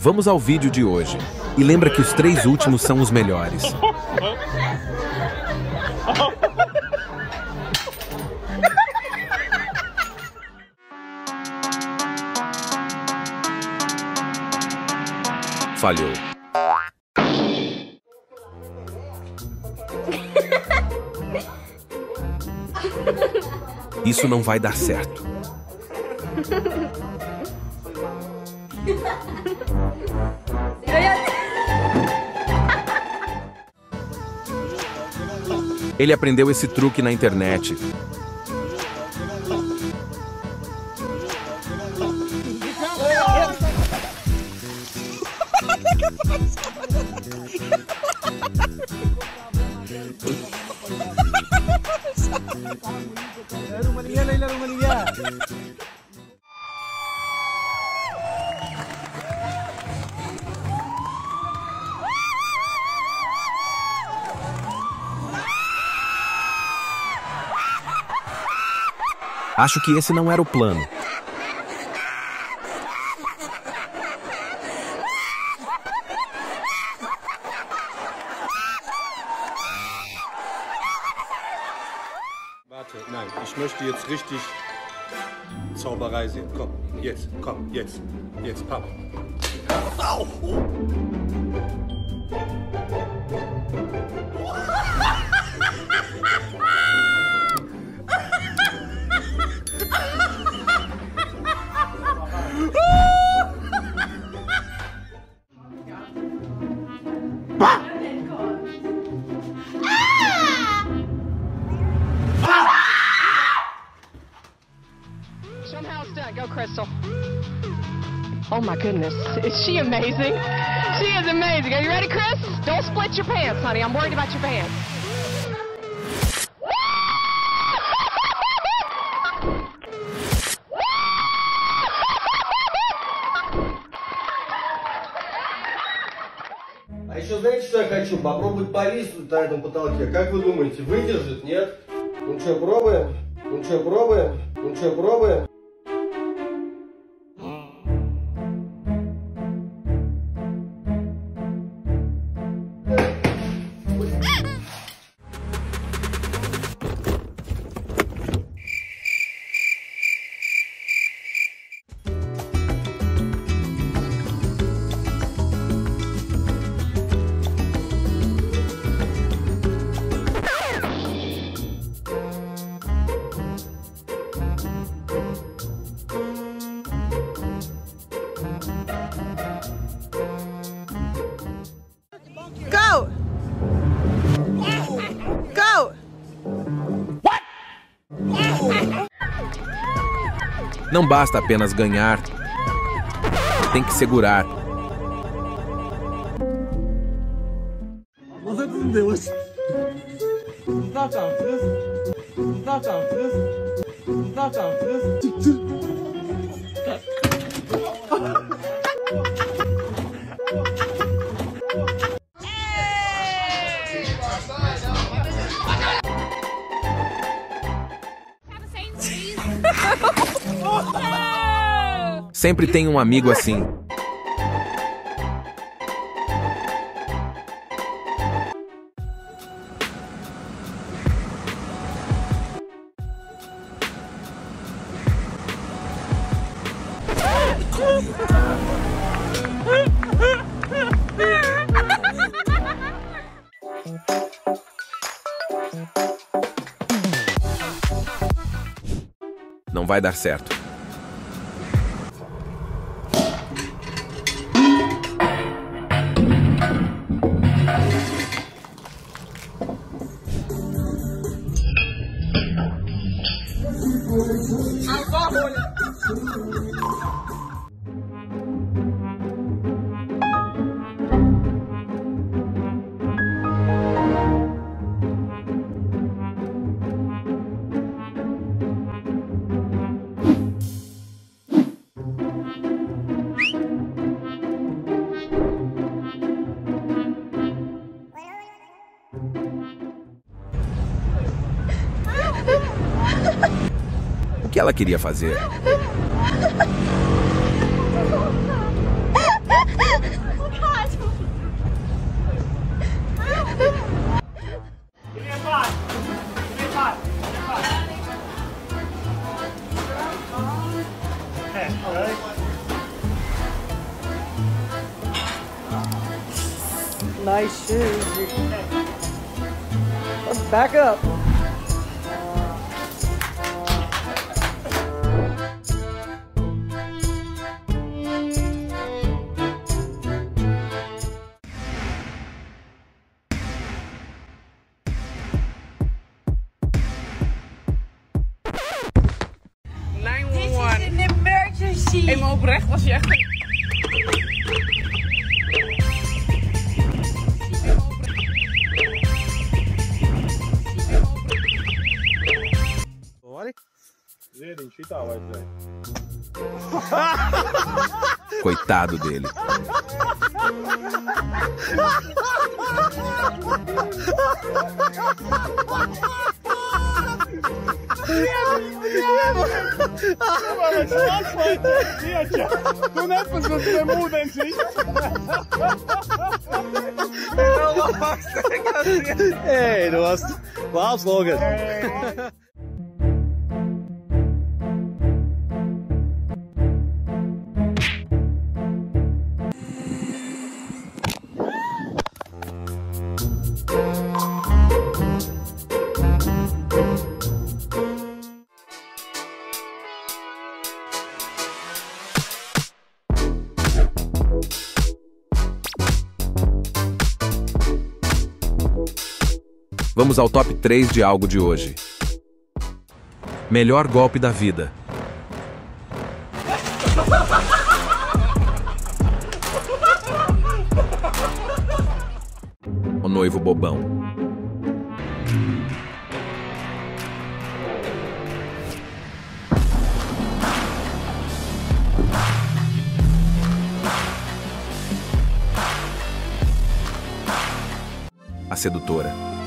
Vamos ao vídeo de hoje. E lembra que os 3 últimos são os melhores. Falhou. Isso não vai dar certo. Ele aprendeu esse truque na internet. Acho que esse não era o plano. Oh my goodness, is she amazing? She is amazing. Are you ready, Chris? Don't split your pants, honey. I'm worried about your pants. А еще знаете, что я хочу? Попробовать повиснуть на этом потолке. Как вы думаете, выдержит, нет? Ну что, пробуем? Ну что, пробуем? Ну что, пробуем? Não basta apenas ganhar, tem que segurar. Sempre tem um amigo assim. Não vai dar certo. O que ela queria fazer? nice shoes. Let's back up. Eenmaal oprecht was je echt... Coitado dele. Nu ne pa smo sve mudenci. Ej, dat was Waapslogan. Vamos ao top 3 de algo de hoje. Melhor golpe da vida. O noivo bobão. A sedutora.